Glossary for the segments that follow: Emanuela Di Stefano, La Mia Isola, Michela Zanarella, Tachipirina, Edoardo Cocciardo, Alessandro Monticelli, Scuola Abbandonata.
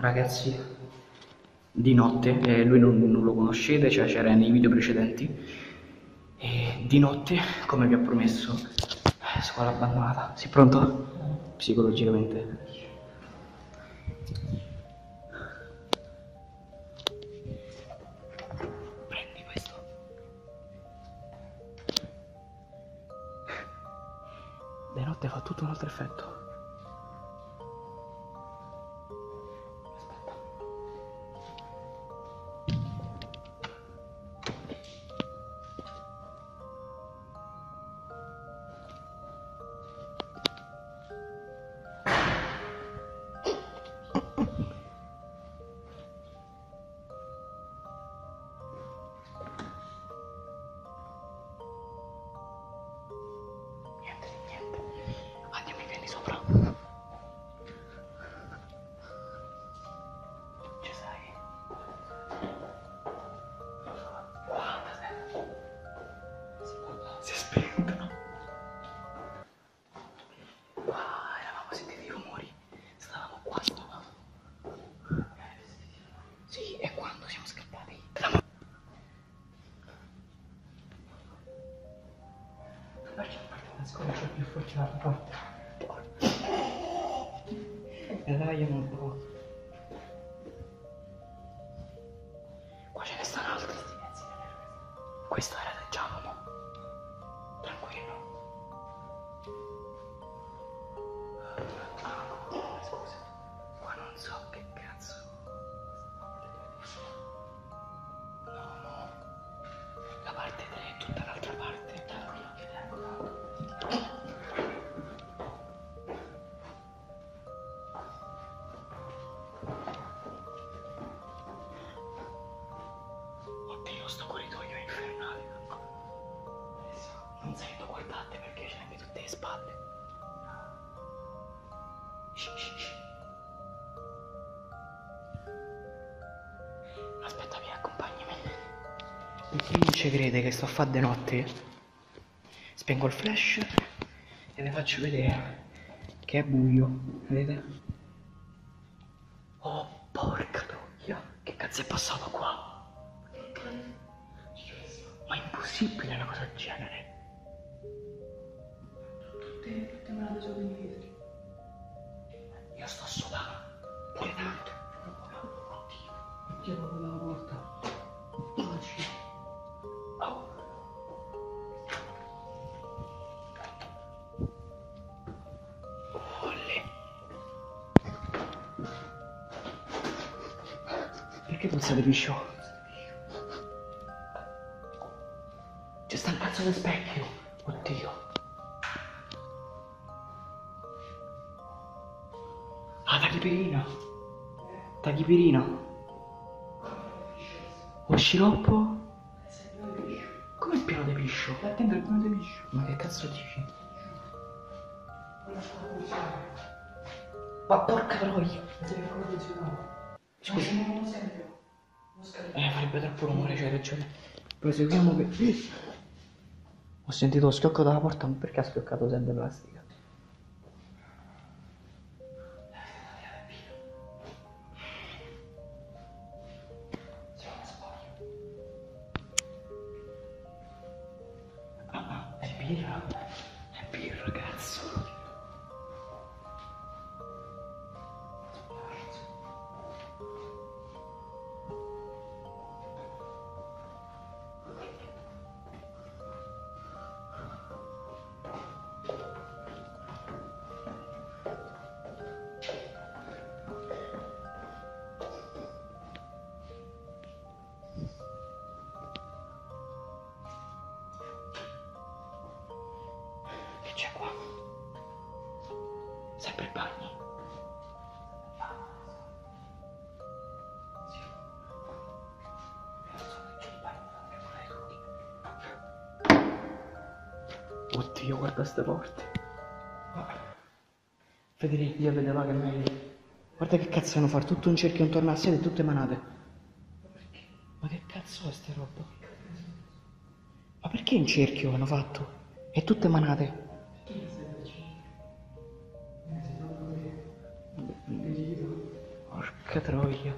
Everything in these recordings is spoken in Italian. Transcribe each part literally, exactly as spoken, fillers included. ragazzi di notte, eh, lui non, non lo conoscete, cioè c'era nei video precedenti, e di notte, come vi ho promesso, Scuola Abbandonata. Sei pronto? Psicologicamente. Prendi questo. Di notte fa tutto un altro effetto. Sconcia più forte la porta. E dai, io non provo. Qua ce ne stanno altri. Questo era del Giacomo. Tranquillo. Ah, no, scusa. Qua non so che cazzo. No, no. La parte tre è tutta l'altra parte. Tranquillo, che tengo. Oddio, sto corridoio è infernale. Adesso non sento, guardate, perché c'è anche tutte le spalle. Shh, shh, shh. Aspetta, vi accompagnami. Perché non ci crede che sto a fare di notte? Spengo il flash e vi faccio vedere che è buio, vedete? Oh, porca troia, che cazzo è passato qua? Ma è impossibile una cosa del genere. Tutte, tutte me la sono indietro. Io sto sudando, pure tanto. Oddio, oddio, proprio dalla porta. Perché pensate più show? C'è sta un cazzo di specchio! Oddio! Ah, tachipirina! Tachipirina! O sciroppo? Come il piano di piscio? Attento il piano di piscio! Ma che cazzo dici? Ma porca troia! Scusa, non serve. Eh, farebbe troppo rumore, c'hai ragione. Proseguiamo per... Ho sentito lo schiocco dalla porta, ma perché ha schioccato sempre plastica? Ah, è birra? È birra, cazzo. C'è qua sempre il bagno. Sì, penso che c'è il bagno tutti. Oddio, guarda ste porte. Federico, io vedeva che meglio. Guarda che cazzo hanno fatto, tutto un cerchio intorno a sede e tutte manate. Perché? Ma che cazzo è ste roba? Ma perché un cerchio hanno fatto? E tutte manate. Porca Porca troia.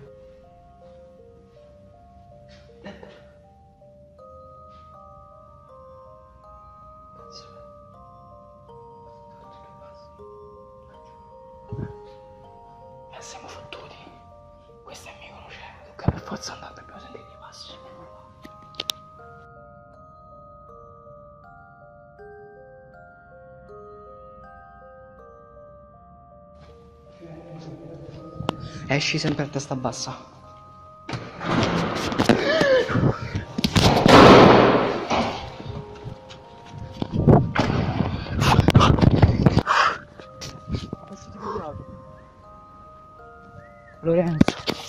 E siamo fottuti. Questo è il mio conoscente. Tocca per forza andare, dobbiamo sentire i passi. Esci sempre a testa bassa. Lorenzo.